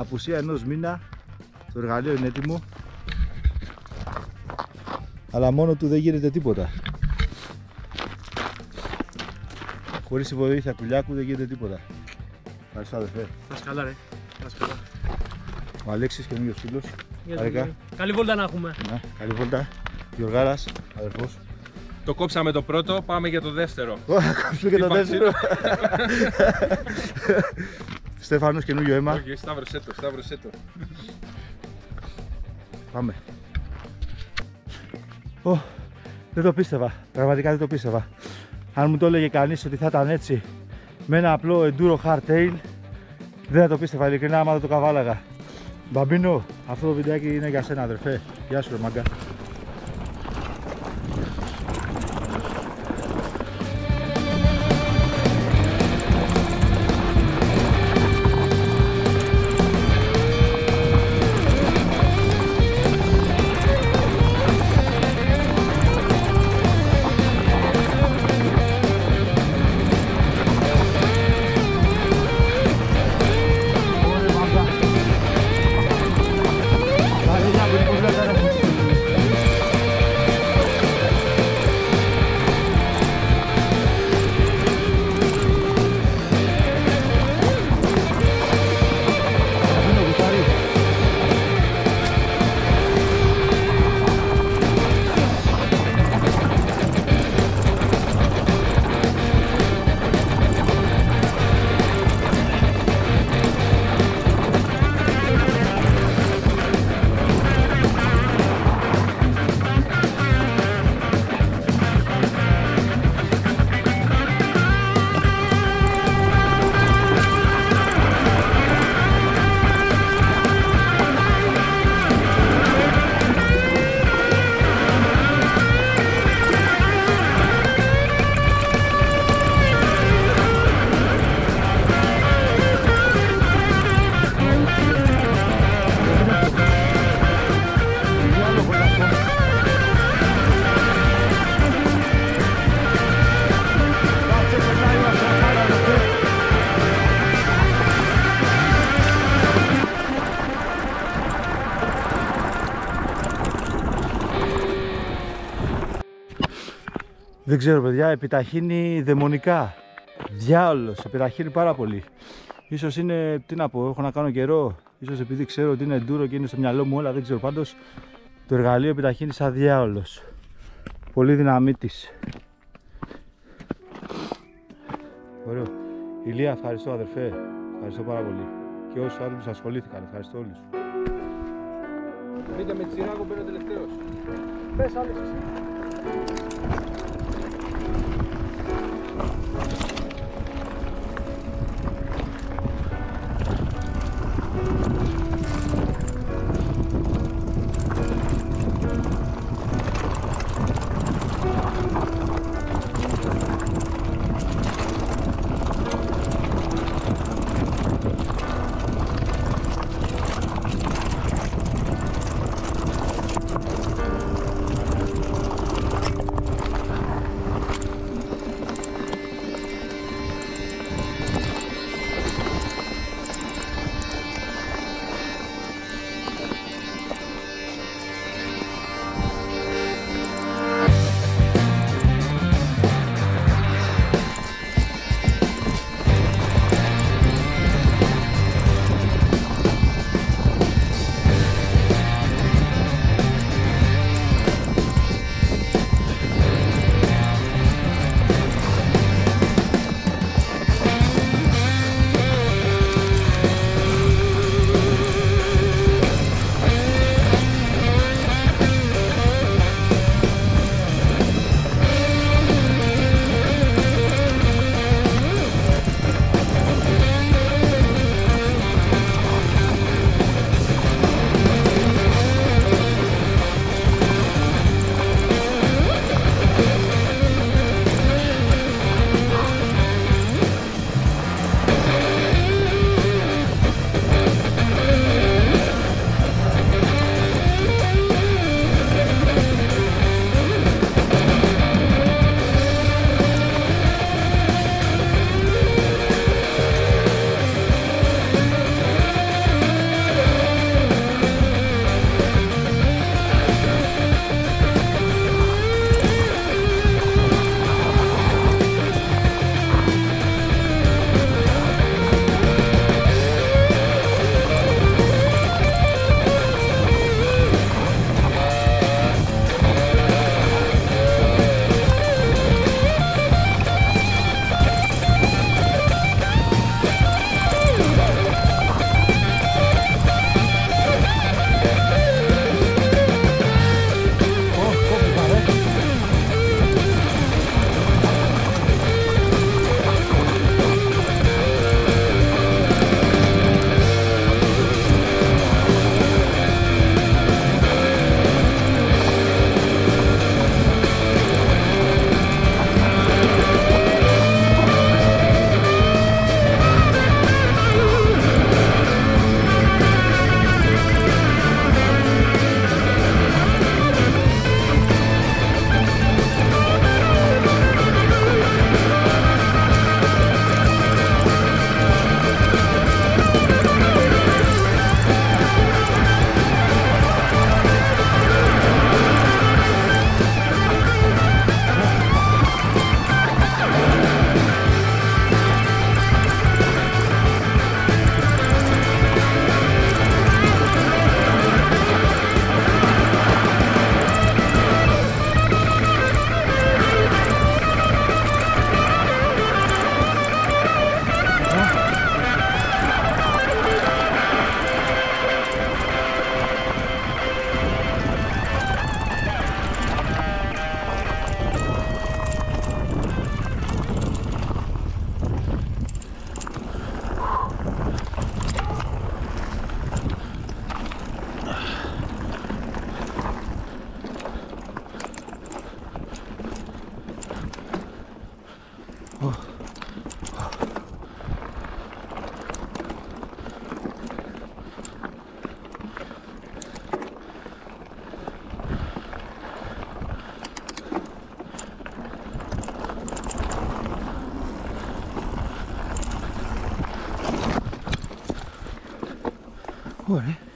απουσία ενός μήνα, το εργαλείο είναι έτοιμο, αλλά μόνο του δεν γίνεται τίποτα. Χωρίς τη βοήθεια του Λιάκου δεν γίνεται τίποτα. Ευχαριστώ αδερφέ. Πας καλά ρε. Πας καλά. Ο Αλέξης, καινούργιος φίλος. Καλή βόλτα να έχουμε. Να, καλή βόλτα. Γιωργάρας, αδερφός. Το κόψαμε το πρώτο, πάμε για το δεύτερο. Κόψουμε και το δεύτερο. Στέφανος, καινούργιο αίμα. Όχι, σταύρωσέ το, σταύρωσέ το. Πάμε. Δεν το πίστευα, πραγματικά δεν το πίστευα. Αν μου το έλεγε κανείς ότι θα ήταν έτσι, με ένα απλό enduro hardtail, δεν θα το πίστευα, ειλικρινά, άμα δεν το καβάλαγα. Μπαμπίνο, αυτό το βιντεάκι είναι για σένα, αδερφέ. Γεια σου, ρε μάγκα. Δεν ξέρω παιδιά, επιταχύνει δαιμονικά. Διάολος, επιταχύνει πάρα πολύ. Ίσως είναι, τι να πω, έχω να κάνω καιρό. Ίσως επειδή ξέρω ότι είναι enduro και είναι στο μυαλό μου όλα, δεν ξέρω, πάντως το εργαλείο επιταχύνει σαν διάολος. Πολύ δυναμίτης. Ωραίο. Ηλία, ευχαριστώ αδερφέ. Ευχαριστώ πάρα πολύ. Και όσους άνθρωποι ασχολήθηκαν, ευχαριστώ όλους. Βρήκα με τσιράκο, πέρα τελευταίος. Πες άλλες εσύ. Ωραία.